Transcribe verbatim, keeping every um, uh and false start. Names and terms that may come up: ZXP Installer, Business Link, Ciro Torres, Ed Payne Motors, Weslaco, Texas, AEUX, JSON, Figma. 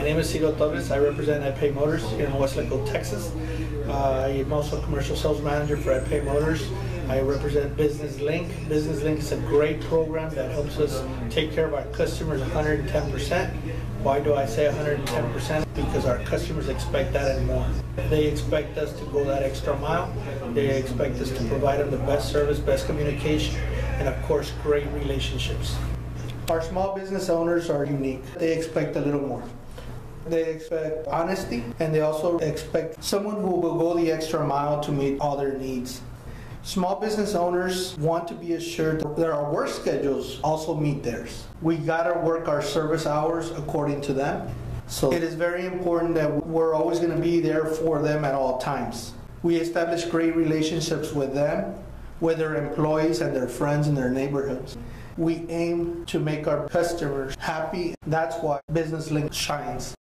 My name is Ciro Torres. I represent Ed Payne Motors here in Weslaco, Texas. Uh, I'm also a commercial sales manager for Ed Payne Motors. I represent Business Link. Business Link is a great program that helps us take care of our customers one hundred ten percent. Why do I say one hundred ten percent? Because our customers expect that and more. They expect us to go that extra mile. They expect us to provide them the best service, best communication, and of course, great relationships. Our small business owners are unique. They expect a little more. They expect honesty, and they also expect someone who will go the extra mile to meet all their needs. Small business owners want to be assured that our work schedules also meet theirs. We gotta work our service hours according to them. So it is very important that we're always gonna be there for them at all times. We establish great relationships with them, with their employees and their friends in their neighborhoods. We aim to make our customers happy. That's why Business Link shines.